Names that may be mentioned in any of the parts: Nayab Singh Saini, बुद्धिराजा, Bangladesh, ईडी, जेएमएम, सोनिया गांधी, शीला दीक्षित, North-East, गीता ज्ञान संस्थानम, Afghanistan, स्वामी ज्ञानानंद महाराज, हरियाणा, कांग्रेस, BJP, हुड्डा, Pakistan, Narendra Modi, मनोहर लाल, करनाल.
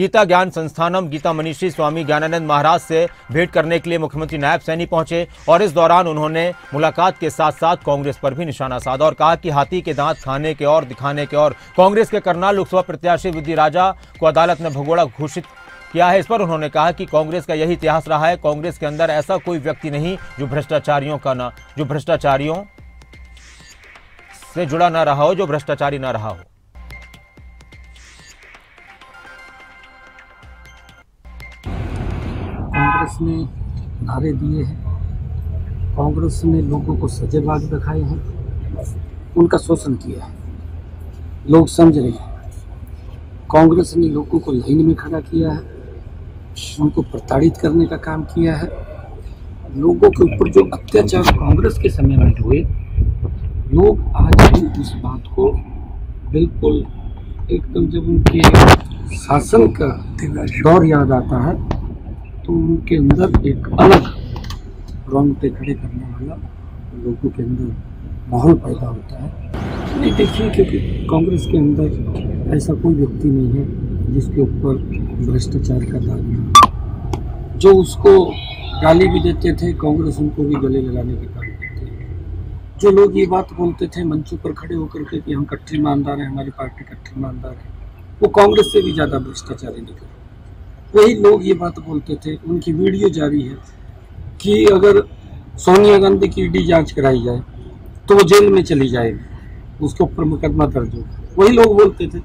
गीता ज्ञान संस्थानम गीता मनीषी स्वामी ज्ञानानंद महाराज से भेंट करने के लिए मुख्यमंत्री नायब सैनी पहुंचे और इस दौरान उन्होंने मुलाकात के साथ साथ कांग्रेस पर भी निशाना साधा और कहा कि हाथी के दांत खाने के और दिखाने के और कांग्रेस के करनाल लोकसभा प्रत्याशी बुद्धिराजा को अदालत ने भगोड़ा घोषित किया है। इस पर उन्होंने कहा कि कांग्रेस का यही इतिहास रहा है, कांग्रेस के अंदर ऐसा कोई व्यक्ति नहीं जो भ्रष्टाचारियों से जुड़ा ना रहा हो, जो भ्रष्टाचारी ना रहा हो। कांग्रेस ने नारे दिए हैं, कांग्रेस ने लोगों को सजे बाग दिखाए हैं, उनका शोषण किया है। लोग समझ रहे हैं, कांग्रेस ने लोगों को लाइन में खड़ा किया है, उनको प्रताड़ित करने का काम किया है। लोगों के ऊपर जो अत्याचार कांग्रेस के समय में हुए, लोग आज भी इस बात को बिल्कुल एकदम जब उनके शासन का दौर याद आता है तो उनके अंदर एक अलग रंग पे खड़े करने वाला लोगों के अंदर माहौल पैदा होता है। नहीं देखिए, क्योंकि कांग्रेस के अंदर ऐसा कोई व्यक्ति नहीं है जिसके ऊपर भ्रष्टाचार का दाग ना, जो उसको गाली भी देते थे कांग्रेस उनको भी गले लगाने के काम करते थे। जो लोग ये बात बोलते थे मंचों पर खड़े होकर के कि हम कट्ठे ईमानदार हैं, हमारी पार्टी कट्ठे ईमानदार है, वो कांग्रेस से भी ज़्यादा भ्रष्टाचारी निकले। वही लोग ये बात बोलते थे, उनकी वीडियो जारी है कि अगर सोनिया गांधी की ईडी जांच कराई जाए तो वो जेल में चली जाएगी, उसके ऊपर मुकदमा दर्ज होगा। वही लोग बोलते थे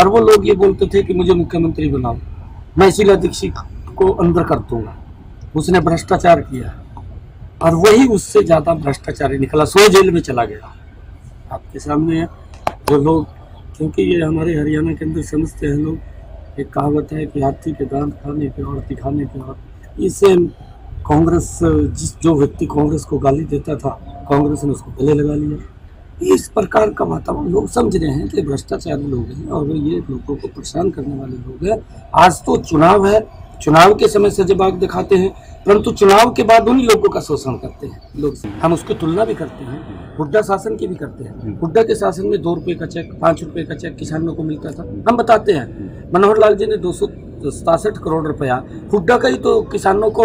और वो लोग ये बोलते थे कि मुझे मुख्यमंत्री बनाओ, मैं शीला दीक्षित को अंदर कर दूंगा, उसने भ्रष्टाचार किया और वही उससे ज़्यादा भ्रष्टाचारी निकला, सो जेल में चला गया। आपके सामने जो लोग, क्योंकि ये हमारे हरियाणा के अंदर समझते हैं लोग, एक कहावत है कि हाथी के दांत खाने के और दिखाने के और, इससे कांग्रेस जो व्यक्ति कांग्रेस को गाली देता था कांग्रेस ने उसको गले लगा लिया। इस प्रकार का वातावरण लोग समझ रहे हैं कि भ्रष्टाचारी लोग हैं और ये लोगों को परेशान करने वाले लोग हैं। आज तो चुनाव है, चुनाव के समय से जब आग दिखाते हैं, परंतु चुनाव के बाद उन्हीं लोगों का शोषण करते हैं लोग। हम उसकी तुलना भी करते हैं हुड्डा शासन की भी करते हैं। हुड्डा के शासन में 2 रुपये का चेक, 5 रुपये का चेक किसानों को मिलता था। हम बताते हैं मनोहर लाल जी ने 267 करोड़ रुपया हुड्डा का ही तो किसानों को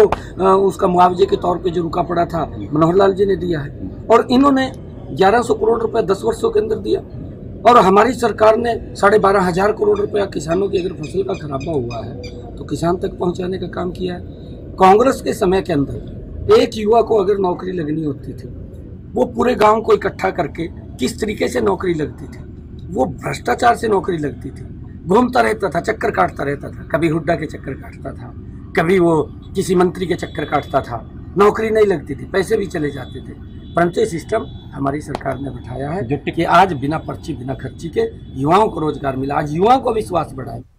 उसका मुआवजे के तौर पर जो रुका पड़ा था मनोहर लाल जी ने दिया है, और इन्होंने 1100 करोड़ रुपया 10 वर्षों के अंदर दिया। और हमारी सरकार ने 12,500 करोड़ रुपया किसानों की, अगर फसल का खराबा हुआ है तो किसान तक पहुंचाने का काम किया है। कांग्रेस के समय के अंदर एक युवा को अगर नौकरी लगनी होती थी, वो पूरे गांव को इकट्ठा करके किस तरीके से नौकरी लगती थी, वो भ्रष्टाचार से नौकरी लगती थी। घूमता रहता था, चक्कर काटता रहता था, कभी हुड्डा के चक्कर काटता था, कभी वो किसी मंत्री के चक्कर काटता था, नौकरी नहीं लगती थी, पैसे भी चले जाते थे। परंतु सिस्टम हमारी सरकार ने बैठाया है कि आज बिना पर्ची बिना खर्ची के युवाओं को रोजगार मिला, आज युवाओं को विश्वास बढ़ाया।